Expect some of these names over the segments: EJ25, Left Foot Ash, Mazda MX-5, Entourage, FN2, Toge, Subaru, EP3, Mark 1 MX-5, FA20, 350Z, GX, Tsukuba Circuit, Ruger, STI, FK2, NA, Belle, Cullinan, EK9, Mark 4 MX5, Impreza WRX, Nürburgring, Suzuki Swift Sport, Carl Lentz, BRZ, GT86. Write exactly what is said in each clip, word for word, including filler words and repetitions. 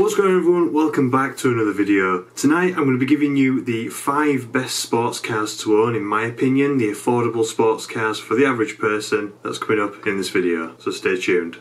What's going on, everyone? Welcome back to another video. Tonight I'm going to be giving you the five best sports cars to own, in my opinion, the affordable sports cars for the average person. That's coming up in this video, so stay tuned.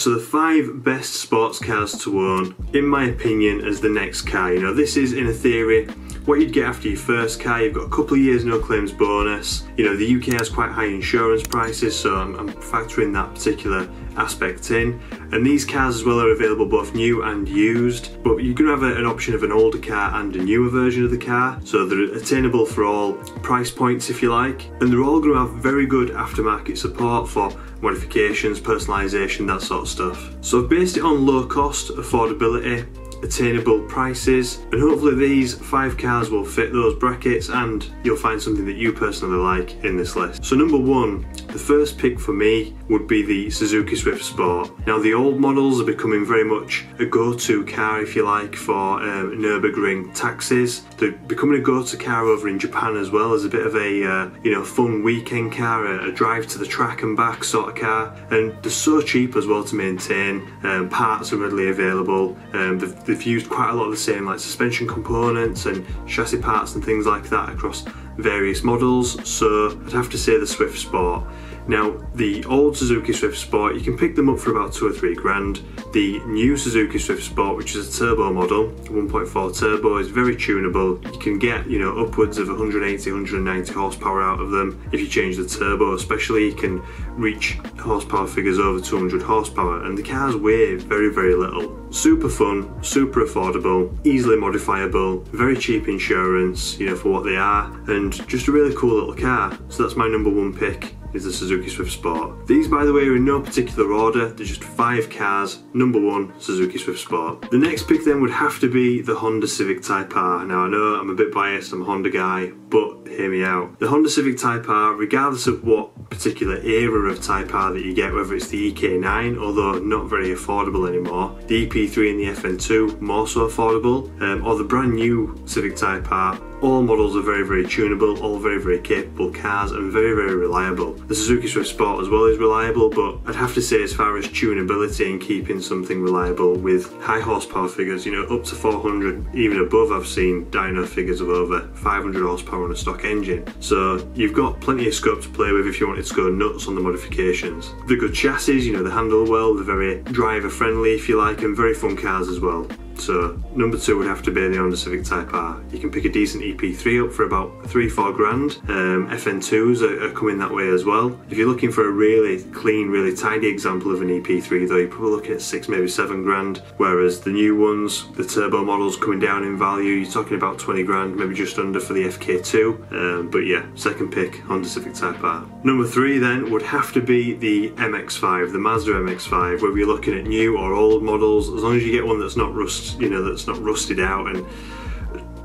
So the five best sports cars to own, in my opinion, as the next car. You know, this is in a theory what you'd get after your first car. You've got a couple of years no claims bonus. You know, the U K has quite high insurance prices, so I'm, I'm factoring that particular aspect in. And these cars as well are available both new and used, but you're going to have a, an option of an older car and a newer version of the car, so they're attainable for all price points, if you like. And they're all going to have very good aftermarket support for modifications, personalisation, that sort of stuff. So I've based it on low cost, affordability, attainable prices, and hopefully these five cars will fit those brackets and you'll find something that you personally like in this list. So number one, the first pick for me would be the Suzuki Swift Sport. Now the old models are becoming very much a go-to car, if you like, for um, Nürburgring taxis. They're becoming a go-to car over in Japan as well, as a bit of a uh, you know, fun weekend car, a, a drive to the track and back sort of car, and they're so cheap as well to maintain. Um, parts are readily available. Um, they've They've used quite a lot of the same, like suspension components and chassis parts and things like that across various models, so I'd have to say the Swift Sport. Now the old Suzuki Swift Sport, you can pick them up for about two or three grand. The new Suzuki Swift Sport, which is a turbo model, one point four turbo, is very tunable. You can get, you know, upwards of one hundred eighty, one hundred ninety horsepower out of them if you change the turbo. Especially, you can reach horsepower figures over two hundred horsepower, and the cars weigh very, very little. Super fun, super affordable, easily modifiable, very cheap insurance, you know, for what they are, and just a really cool little car. So that's my number one pick, is the Suzuki Swift Sport. These, by the way, are in no particular order, they're just five cars. Number one, Suzuki Swift Sport. The next pick then would have to be the Honda Civic Type R. Now I know I'm a bit biased, I'm a Honda guy, but hear me out. The Honda Civic Type R, regardless of what particular era of Type R that you get, whether it's the E K nine, although not very affordable anymore, the E P three and the F N two, more so affordable, um, or the brand new Civic Type R, all models are very, very tunable, all very, very capable cars, and very, very reliable. The Suzuki Swift Sport as well is reliable, but I'd have to say, as far as tunability and keeping something reliable with high horsepower figures, you know, up to four hundred, even above, I've seen dyno figures of over five hundred horsepower on a stock engine. So you've got plenty of scope to play with if you wanted to go nuts on the modifications. They're good chassis, you know, they handle well, they're very driver friendly, if you like, and very fun cars as well. So number two would have to be the Honda Civic Type R. You can pick a decent E P three up for about three, four grand. Um, F N twos are, are coming that way as well. If you're looking for a really clean, really tidy example of an E P three though, you're probably looking at six, maybe seven grand. Whereas the new ones, the turbo models, coming down in value, you're talking about twenty grand, maybe just under, for the F K two. Um, but yeah, second pick, Honda Civic Type R. Number three then would have to be the M X five, the Mazda M X five. Whether you're looking at new or old models, as long as you get one that's not rusted, you know, that's not rusted out and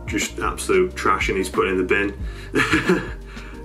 just absolute trash and he's put in the bin.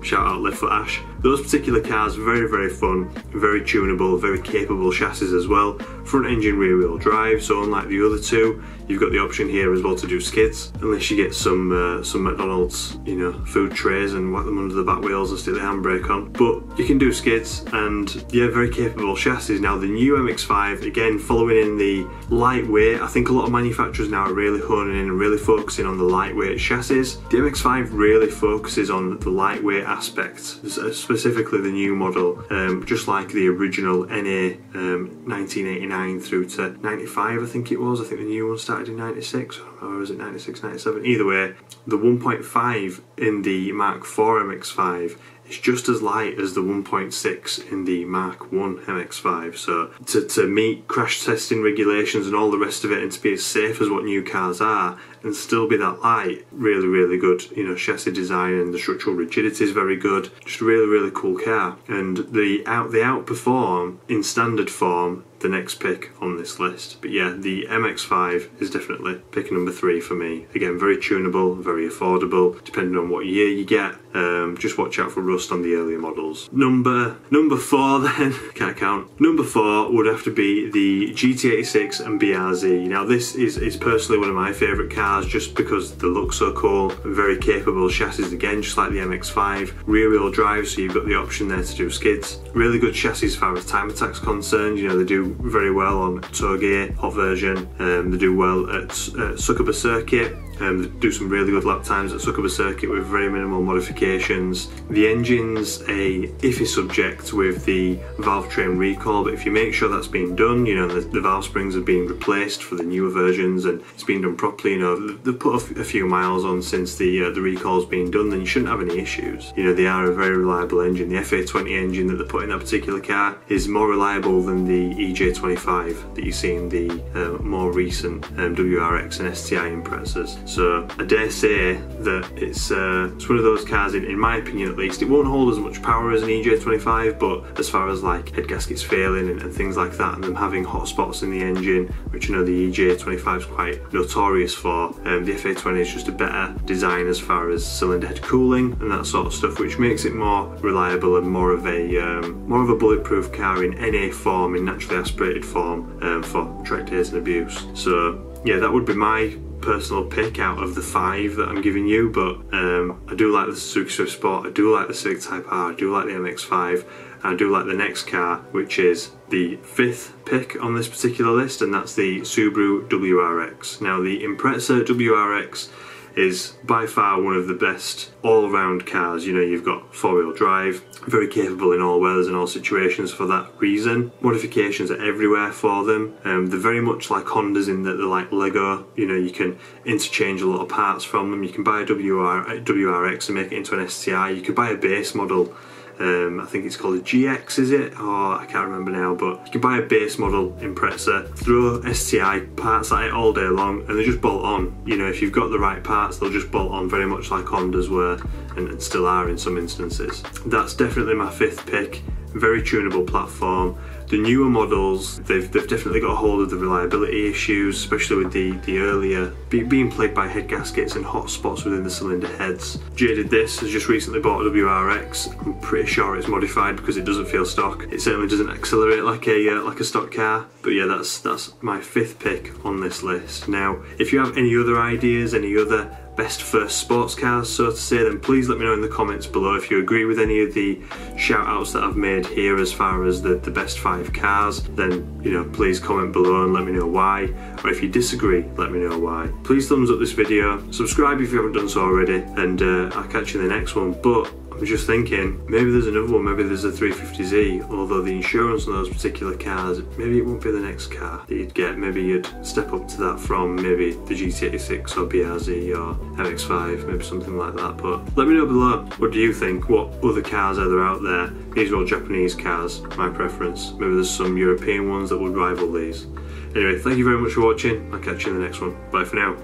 Shout out Left Foot Ash. Those particular cars, very, very fun, very tunable, very capable chassis as well. Front engine, rear wheel drive, so unlike the other two, you've got the option here as well to do skids, unless you get some uh, some McDonald's, you know, food trays and whack them under the back wheels and stick the handbrake on. But you can do skids, and yeah, very capable chassis. Now the new M X five, again following in the lightweight, I think a lot of manufacturers now are really honing in and really focusing on the lightweight chassis. The M X five really focuses on the lightweight aspect, specifically the new model, um, just like the original N A, um, nineteen eighty-nine through to ninety-five, I think it was. I think the new one started in ninety-six, or was it ninety-six, ninety-seven? Either way, the one point five in the Mark four M X five is just as light as the one point six in the Mark one M X five. So to, to meet crash testing regulations and all the rest of it, and to be as safe as what new cars are, and still be that light, really, really good. You know, chassis design and the structural rigidity is very good. Just a really, really cool car. And the out they outperform in standard form the the next pick on this list. But yeah, the M X five is definitely pick number three for me. Again, very tunable, very affordable, depending on what year you get. Um, just watch out for rust on the earlier models. Number number four then, can't count. Number four would have to be the G T eighty-six and B R Z. Now this is, is personally one of my favourite cars just because they look so cool. Very capable chassis again, just like the M X five. Rear wheel drive, so you've got the option there to do skids. Really good chassis as far as time attack's concerned. You know, they do very well on Toge, hot version. Um, they do well at uh, Tsukuba Circuit. Um, they do some really good lap times at Tsukuba Circuit with very minimal modifications. The engine's a iffy subject with the valve train recall, but if you make sure that's been done, you know, the, the valve springs are being replaced for the newer versions and it's been done properly, you know, they've put a, f a few miles on since the uh, the recall's been done, then you shouldn't have any issues. You know, they are a very reliable engine. The F A twenty engine that they put in that particular car is more reliable than the E J twenty-five that you see in the uh, more recent um, W R X and S T I Imprezas. So I dare say that it's uh, it's one of those cars, in, in my opinion at least, it won't hold as much power as an E J twenty-five, but as far as like head gaskets failing and, and things like that, and them having hot spots in the engine, which you know the E J twenty-five is quite notorious for, um, the F A twenty is just a better design as far as cylinder head cooling and that sort of stuff, which makes it more reliable and more of a um, more of a bulletproof car in N A form, in naturally aspirated form, um, for track days and abuse. So yeah, that would be my personal pick out of the five that I'm giving you, but um, I do like the Suzuki Swift Sport, I do like the Civic Type R, I do like the M X five, and I do like the next car, which is the fifth pick on this particular list, and that's the Subaru W R X. Now the Impreza W R X is by far one of the best all-round cars. You know, you've got four-wheel drive, very capable in all weathers and all situations for that reason. Modifications are everywhere for them. Um, they're very much like Hondas in that they're like Lego. You know, you can interchange a lot of parts from them. You can buy a W R, W R X and make it into an S T I. You could buy a base model. Um, I think it's called a G X, is it? Oh, I can't remember now, but you can buy a base model Impreza, throw S T I parts at it all day long, and they just bolt on. You know, if you've got the right parts, they'll just bolt on, very much like Hondas were, and, and still are in some instances. That's definitely my fifth pick. Very tunable platform. The newer models, they've, they've definitely got a hold of the reliability issues, especially with the, the earlier, be, being plagued by head gaskets and hot spots within the cylinder heads. Jaded This has just recently bought a W R X. I'm pretty sure it's modified because it doesn't feel stock. It certainly doesn't accelerate like a uh, like a stock car. But yeah, that's, that's my fifth pick on this list. Now, if you have any other ideas, any other best first sports cars, so to say, then please let me know in the comments below if you agree with any of the shout outs that I've made here as far as the, the best five cars. Then, you know, please comment below and let me know why, or if you disagree, let me know why. Please thumbs up this video, subscribe if you haven't done so already, and uh, I'll catch you in the next one. But I'm just thinking, maybe there's another one, maybe there's a three fifty Z, although the insurance on those particular cars, maybe it won't be the next car that you'd get. Maybe you'd step up to that from maybe the G T eighty-six or B R Z or M X five, maybe something like that. But let me know below, what do you think? What other cars are there out there? These are all Japanese cars, my preference. Maybe there's some European ones that would rival these. Anyway, thank you very much for watching. I'll catch you in the next one. Bye for now.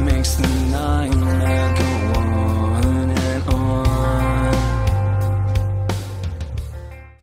Makes the night